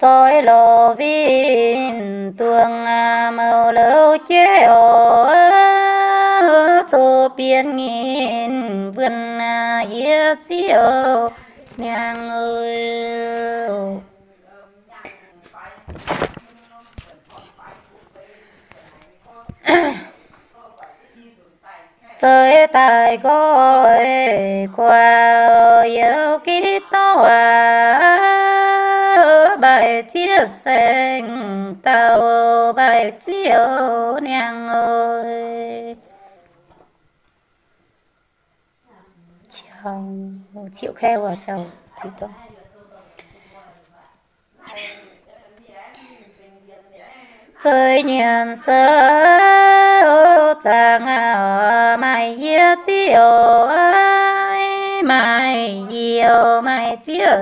soi lô vin tuồng màu lâu chế ô số biên nghìn vườn yết diêu nàng ơi sơi tài coi qua yêu ký to bài chia sành tàu bài chiều nàng ơi chào chịu kheo vào chào chị tôi trời nhàn sơ chàng mày yêu chiều ai mày yêu mày chiều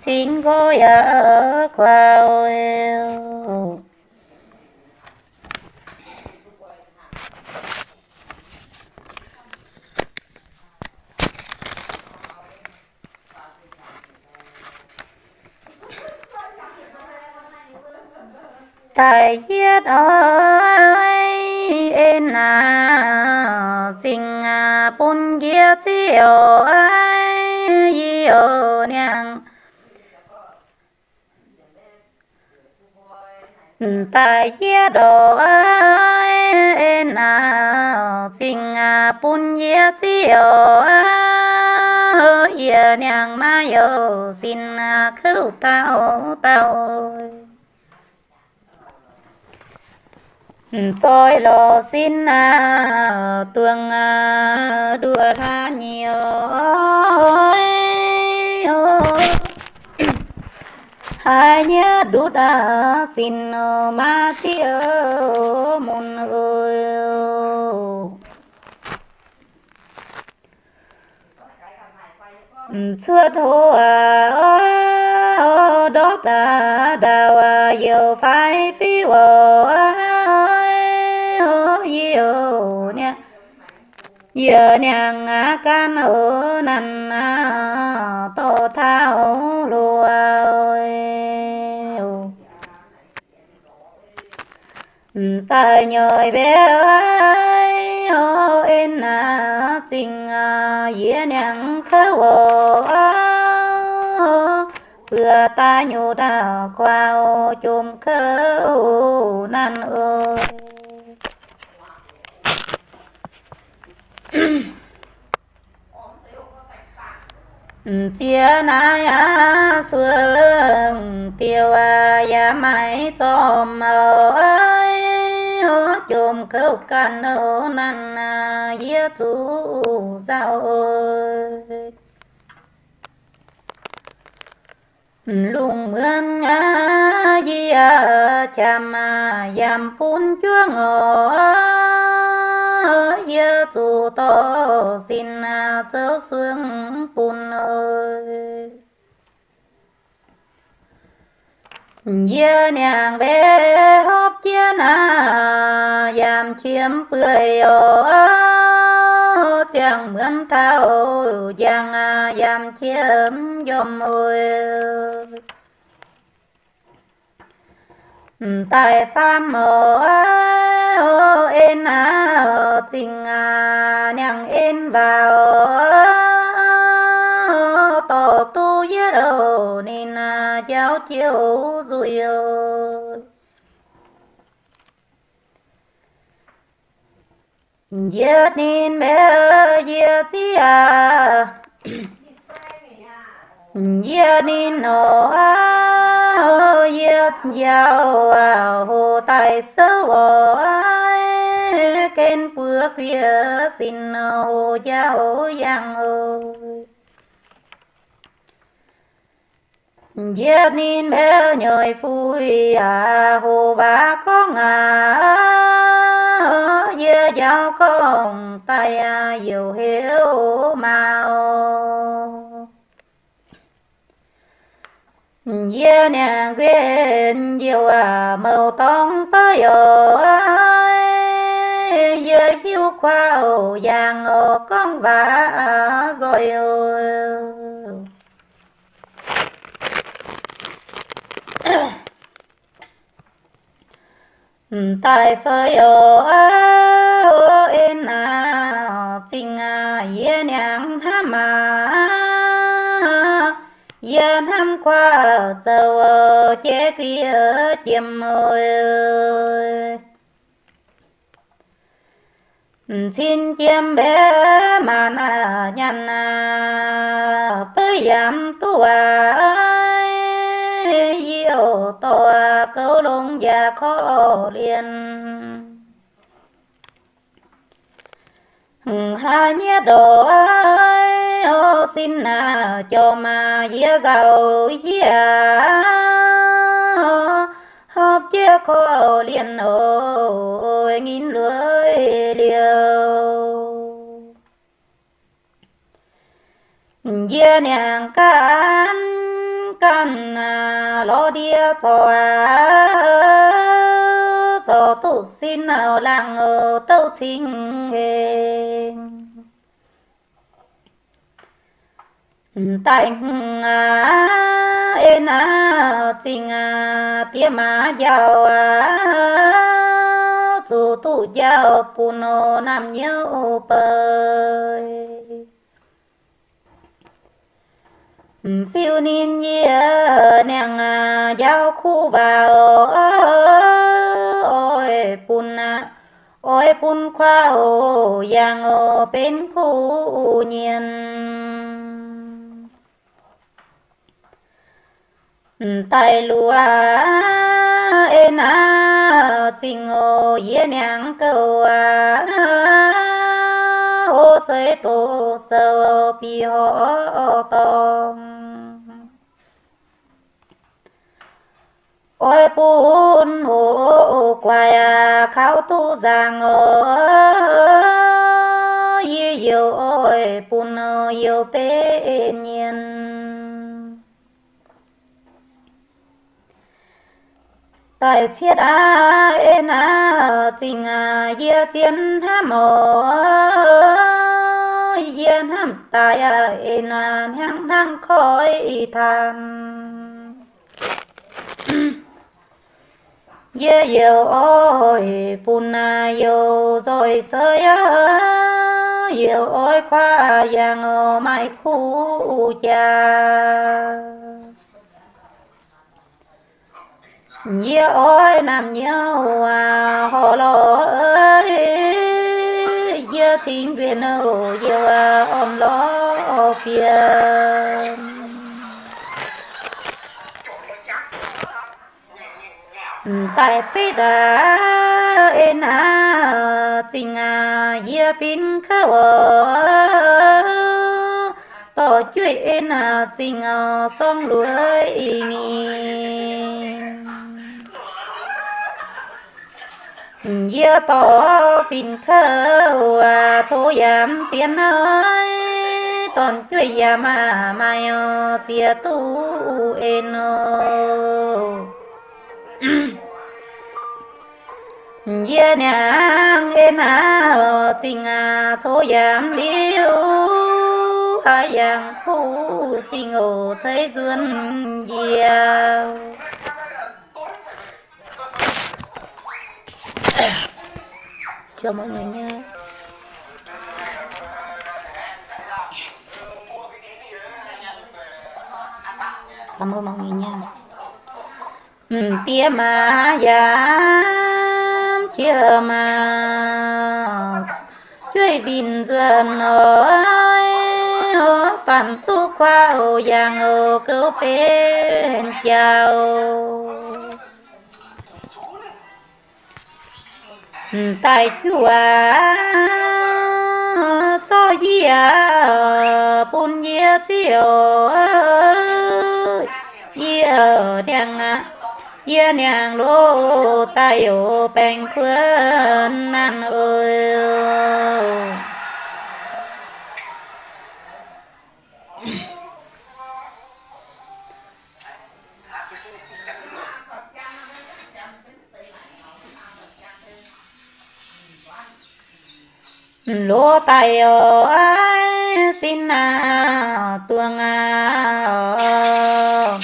xin cô ở qua yêu tài hiết ơi em à tình à buồn kia chiều ai yêu nàng tài hiết ơi em à tình à buồn kia chiều ai yêu nàng mà yêu xin cứu tao tao soi lò xin tuồng đùa ra nhiều hai nhé đút xin ma tiêu môn ơi suốt hồ đó ta đào yêu phái phiêu yêu nha giờ nàng can ở năn to thao lùa ta nhồi bé ơi ô em na tình dĩa nàng khâu vừa ta nhổ đào qua ô chôm khâu năn ơi chia nai xuân tiêu ya mãi cho màu ai chôm khâu can nô nan ya chú sao ơi lùng mương á ya chăm yam phun chúa ngồi yêu chú to xin cháu xuống phun ơi yêu nàng bé hóp chiến dàm chiếm bưởi chàng mướn thao chàng dàm chiếm dòm ơi tài phàm em tình nàng em vào tổ tu giết đầu nên giáo chiếu dụi giết nên bé giết gì à giết nên nó giết giao hồ tài sâu kênh bước kia xin ô giao giang ơi giết nên bé nhồi phui hồ bà có ngà giết giao con tay diều hiếu màu dê nàng quên dìu màu tông tới ơi dê hiếu khoa ổ vàng ổ con vả rồi ơi tại phơi ô ô en à tình à yên nhàng tham à yên tham qua dầu chế kia chiêm môi xin chiêm bé mà na nhàn à bơi yam tu à yêu tòa câu lông già khó liền hà nhé đồ ơi ô xin à cho mà dĩa giàu dĩa hộp chia khó liền ôi nghìn lưỡi liều dĩa nàng cán căn lo đĩa cho tụ xin nào làng ở tâu chính hề tành ên trình tía má giàu chủ tụ giàu pù nô nam nhau bơi phiêu niên dĩa nàng giao khu vào ôi pun khoa ô giang ô bên khu nhiên tài lúa ê na trình ô dĩa nàng cầu ô sấy tổ sầu pi họ tòng ôi buồn hồ quay khao tu giang yêu yêu ôi buồn yêu bé nhiên tại chiết ên tình yêu chiến tham yên ham tại ên nhang thang khói than dễ yêu ôi puna yêu rồi sơi yêu ôi khoa giang ô mai khu cha dễ ôi nam nhau à hồ lô ơi dễ chính quyền ô dễ ôm lô phía tại pít à en à tình à dễ pin khâu tỏ chuyện en à tình à song lưỡi nghi dễ tỏ pin khâu à số yam xiên ơi toàn chuyện yam à mai dễ tu en dĩa nàng ên tình số giang liễu hai giang khu tình ổ thấy duyên dìa chào mọi người nha. Cảm ơn mọi người nha. Tía mà dám chia mà chơi bình dân ơi phản tu khoa ô giang ô cứu bên chào tại chùa cho dĩa bún dĩa chiều dĩa đen dĩa nàng lô tay ô bánh khuôn ăn ơi lô tay ô ai xin à tuồng à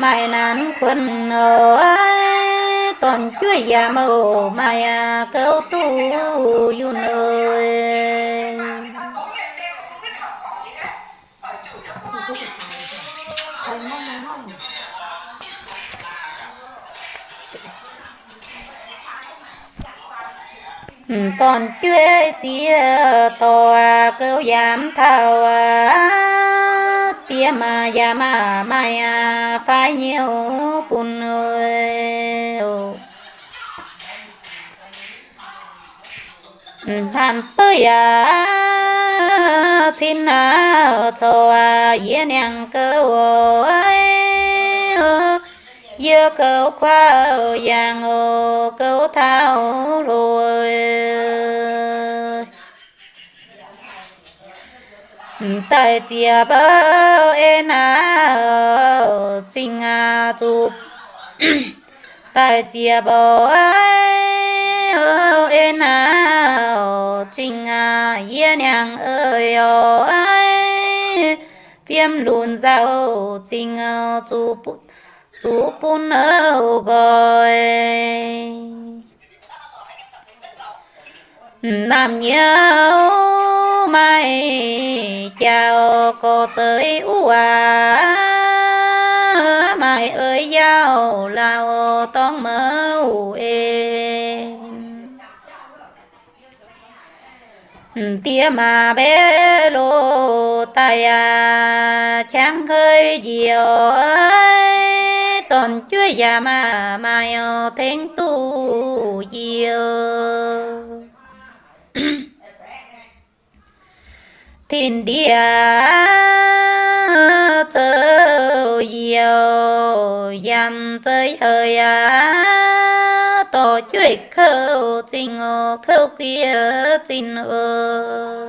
mai nán quân ơi còn cưới già màu mai câu tu yêu nơi còn cưới chia tòa câu dám thao tia mà già mà mai phải nhiều buồn ơi hàn tới xin cho dễ nàng câu dưa câu khoa vàng câu thao rồi tại chia bao em xin chụp tại chia bao em xin dễ nàng ơi phim luôn giàu xin chụp chú bún áo gọi nam nhau mai chào có tới u à mai ơi giao lao tông mơ em tia mà bé lô tay à chẳng hơi diều còn chúa già mà mai thén tu diêu thiên địa trời diêu dằm trời hơi tổ chúa khâu tình khâu kia tình ơi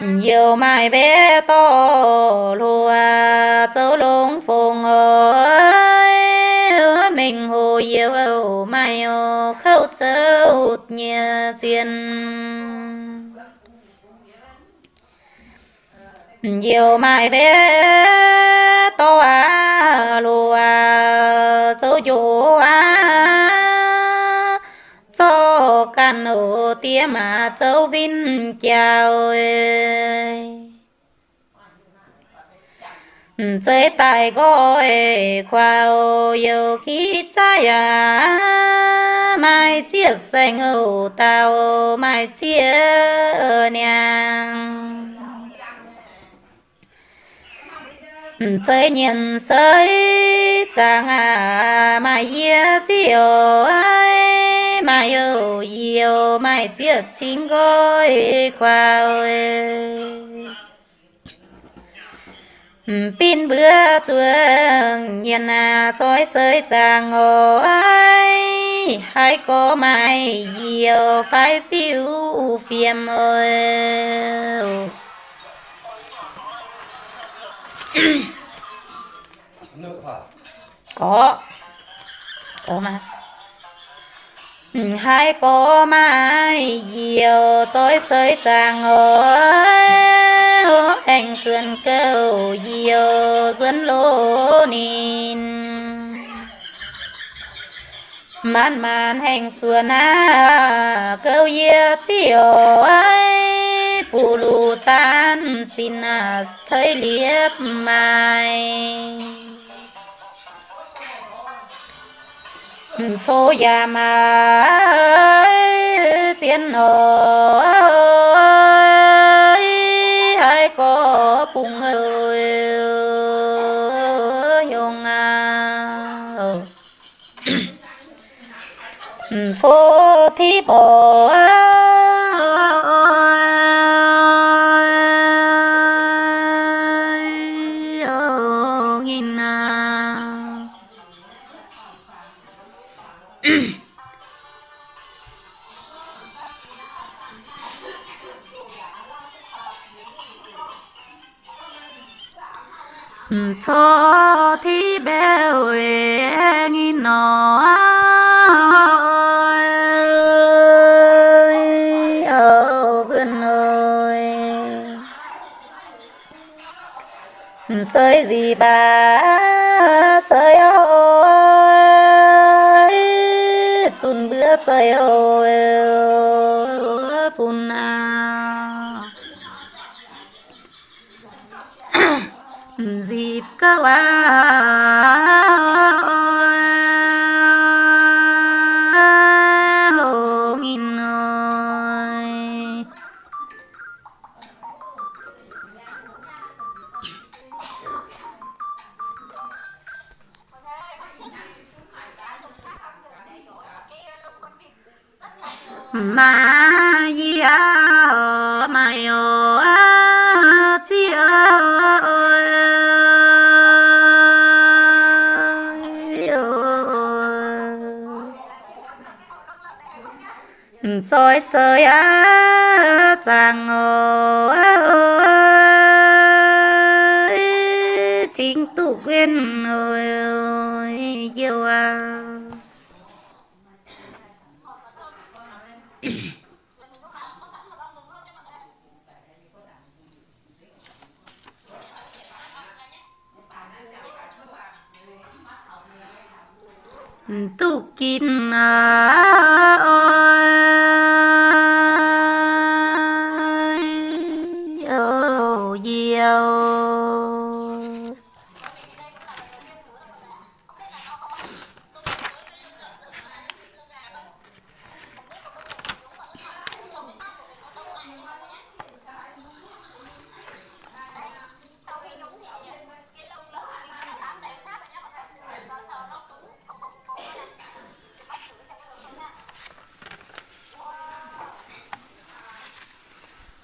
nhiều mai bé to lùa châu lông phồng ơi mình hồ yêu âu mai ô khâu châu nhà tiền nhiều mai bé to lùa châu chỗ cho can ô tía mà châu vinh chào ơi chơi tài gọi khoa ô yêu khí trái à mai chia sẻ ngầu tao mai chia nàng chơi nhìn sới chàng à mai yêu chiều ai mai yêu yêu mai chia xin gói qua pin bữa chuông nhìn à trói sới chàng ơi hãy có mai yêu phải phiêu phiêm ơi có mà hai cô mai diều trói sới chàng ơi anh xuân câu diều xuân lô nín màn màn hành xuân à câu diều diều ơi phụ lù tan xin à thấy liếp mai số già mà chiến ơi hãy có phụng ơi nhung số thi bỏ cho thì bé nghe nó ơi gần ơi sới gì bà ใจเอาจนเบื่อใจเอาฝุ่นอาจีบก็ว่ามาเยี่ยมมาโยจีโอซอยเสยจางโอจิงตุเกนโอเยี่ยวตุกินโอ้ยโอ้เยี่ยว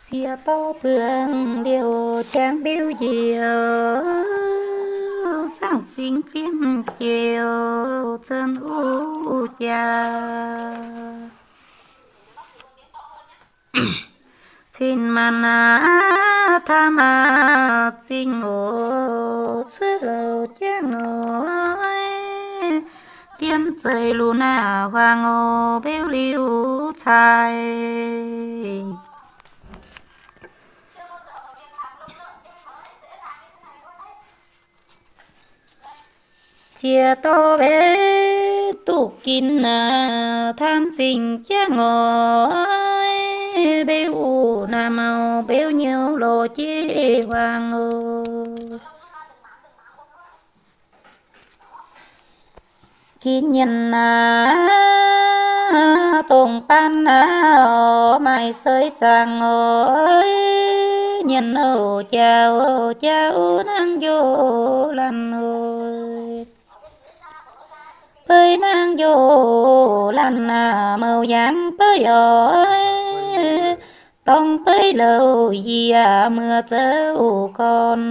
เสียต่อเพื่อนเดียวแจ้งเบี้ยวเดียวจังสิงเฟียนเกียวเชิญอูจาชินมานาทามาจิงโอช่วยเราแจ้งโอ้ยเฟียนใจลูน่าว่างโอเบี้ยวเลี้ยวชายเชียต่อเบตุกินนาทำสิ่งแจ้งงอยเบี้ยวนาเมาเบี้ยวเหี่ยวโลจีวางโอขี้เงียนนาตรงปันนาไม่เสยจางโอยเงียนโอเจ้าเจ้านางโยลันโอเป้ยนางโยลันนาเมายางเป้ยอ้อยต้องเป้ยเหลาเยี่ยเมื่อเจ้าก่อน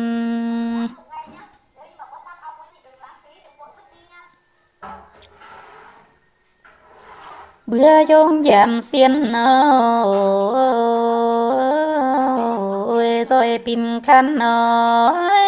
เบื่อยงยามเสียนนอซอยปิ่นคันน้อย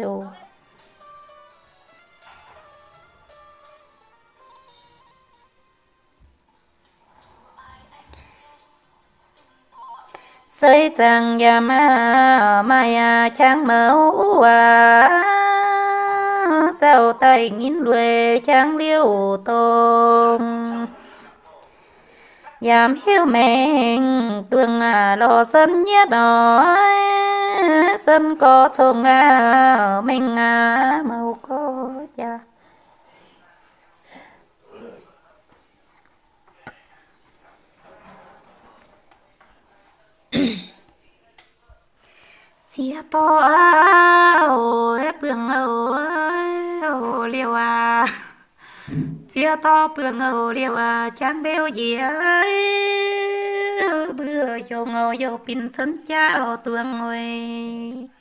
เสยจังยามาไม่อาช่างเมาว่าเศร้าใจงินด้วยช่างเลี้ยวตรงยามเหี้ยวแมงตวงอ่ะรอสันเย็ดน้อยสันก็ชงอ่ะแมงอ่ะเมาก็จ้าเสียต่อโอ้ยเปลืองโอ้เรียกว่าเสียต่อเปลืองโอ้เรียกว่าช้างเบลเยี่ยเบื่อโยงโอ้โยปินสันเจ้าตัวงอย